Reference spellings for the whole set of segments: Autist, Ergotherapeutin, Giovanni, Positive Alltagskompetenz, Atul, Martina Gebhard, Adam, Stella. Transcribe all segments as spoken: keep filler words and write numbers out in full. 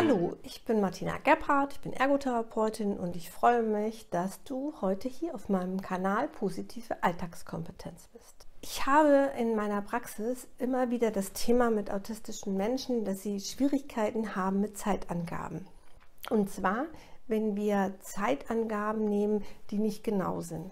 Hallo, ich bin Martina Gebhard, ich bin Ergotherapeutin und ich freue mich, dass du heute hier auf meinem Kanal Positive Alltagskompetenz bist. Ich habe in meiner Praxis immer wieder das Thema mit autistischen Menschen, dass sie Schwierigkeiten haben mit Zeitangaben. Und zwar, wenn wir Zeitangaben nehmen, die nicht genau sind.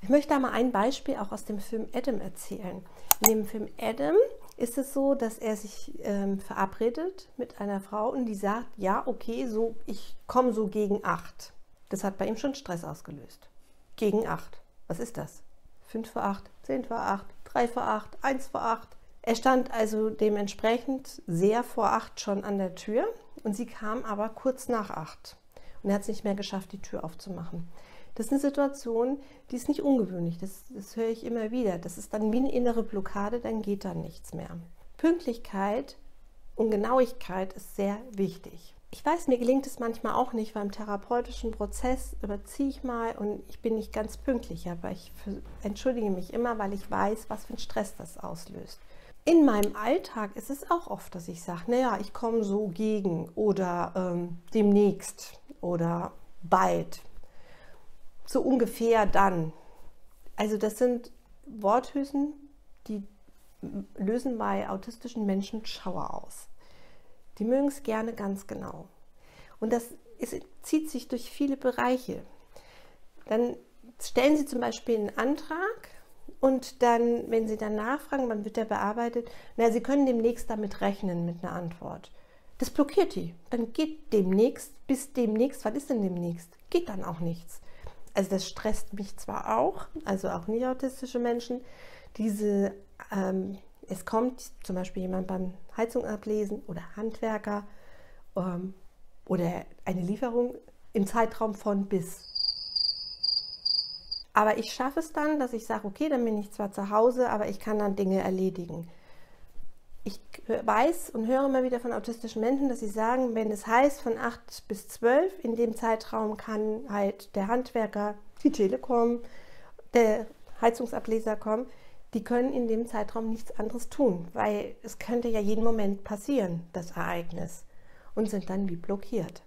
Ich möchte da mal ein Beispiel auch aus dem Film Adam erzählen. In dem Film Adam ist es so, dass er sich ähm, verabredet mit einer Frau und die sagt, ja, okay, so, ich komme so gegen acht. Das hat bei ihm schon Stress ausgelöst. Gegen acht. Was ist das? fünf vor acht, zehn vor acht, drei vor acht, eins vor acht. Er stand also dementsprechend sehr vor acht schon an der Tür und sie kam aber kurz nach acht. Und er hat es nicht mehr geschafft, die Tür aufzumachen. Das ist eine Situation, die ist nicht ungewöhnlich, das, das höre ich immer wieder. Das ist dann wie eine innere Blockade, dann geht da nichts mehr. Pünktlichkeit und Genauigkeit ist sehr wichtig. Ich weiß, mir gelingt es manchmal auch nicht, weil im therapeutischen Prozess überziehe ich mal und ich bin nicht ganz pünktlich, aber ich entschuldige mich immer, weil ich weiß, was für einen Stress das auslöst. In meinem Alltag ist es auch oft, dass ich sage, naja, ich komme so gegen oder ähm, demnächst oder bald. So ungefähr dann. Also das sind Worthülsen, die lösen bei autistischen Menschen Schauer aus. Die mögen es gerne ganz genau. Und das ist, zieht sich durch viele Bereiche. Dann stellen sie zum Beispiel einen Antrag und dann, wenn sie dann nachfragen, wann wird der bearbeitet, na, sie können demnächst damit rechnen, mit einer Antwort. Das blockiert die. Dann geht demnächst, bis demnächst, was ist denn demnächst? Geht dann auch nichts. Also das stresst mich zwar auch, also auch nicht autistische Menschen, diese, ähm, es kommt zum Beispiel jemand beim Heizung ablesen oder Handwerker ähm, oder eine Lieferung im Zeitraum von bis. Aber ich schaffe es dann, dass ich sage, okay, dann bin ich zwar zu Hause, aber ich kann dann Dinge erledigen. Ich weiß und höre immer wieder von autistischen Menschen, dass sie sagen, wenn es heißt, von acht bis zwölf, in dem Zeitraum kann halt der Handwerker, die Telekom, der Heizungsableser kommen, die können in dem Zeitraum nichts anderes tun, weil es könnte ja jeden Moment passieren, das Ereignis, und sind dann wie blockiert.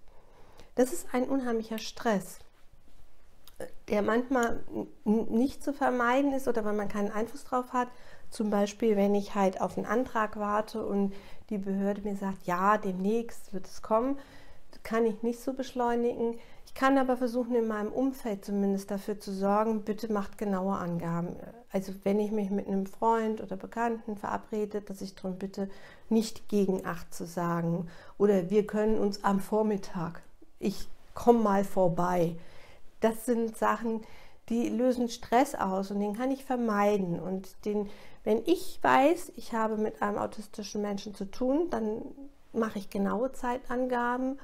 Das ist ein unheimlicher Stress, der manchmal nicht zu vermeiden ist oder weil man keinen Einfluss drauf hat. Zum Beispiel, wenn ich halt auf einen Antrag warte und die Behörde mir sagt, ja, demnächst wird es kommen, kann ich nicht so beschleunigen. Ich kann aber versuchen, in meinem Umfeld zumindest dafür zu sorgen, bitte macht genaue Angaben. Also wenn ich mich mit einem Freund oder Bekannten verabrede, dass ich darum bitte, nicht gegen acht zu sagen. Oder wir können uns am Vormittag, ich komme mal vorbei. Das sind Sachen, die lösen Stress aus und den kann ich vermeiden. Und den, wenn ich weiß, ich habe mit einem autistischen Menschen zu tun, dann mache ich genaue Zeitangaben.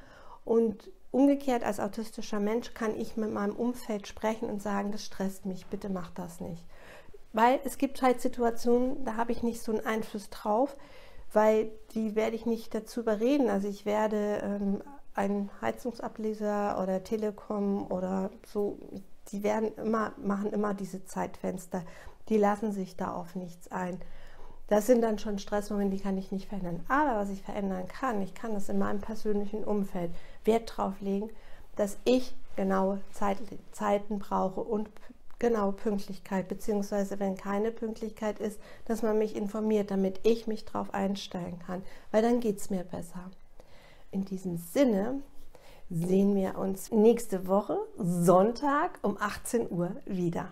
Und umgekehrt als autistischer Mensch kann ich mit meinem Umfeld sprechen und sagen, das stresst mich, bitte mach das nicht. Weil es gibt halt Situationen, da habe ich nicht so einen Einfluss drauf, weil die werde ich nicht dazu überreden. Also ich werde ähm, einen Heizungsableser oder Telekom oder so, die werden immer, machen immer diese Zeitfenster, die lassen sich da auf nichts ein. Das sind dann schon Stressmomente, die kann ich nicht verändern. Aber was ich verändern kann, ich kann das in meinem persönlichen Umfeld Wert drauf legen, dass ich genaue Zeit, Zeiten brauche und genaue Pünktlichkeit, beziehungsweise wenn keine Pünktlichkeit ist, dass man mich informiert, damit ich mich drauf einstellen kann, weil dann geht es mir besser. In diesem Sinne sehen wir uns nächste Woche Sonntag um achtzehn Uhr wieder.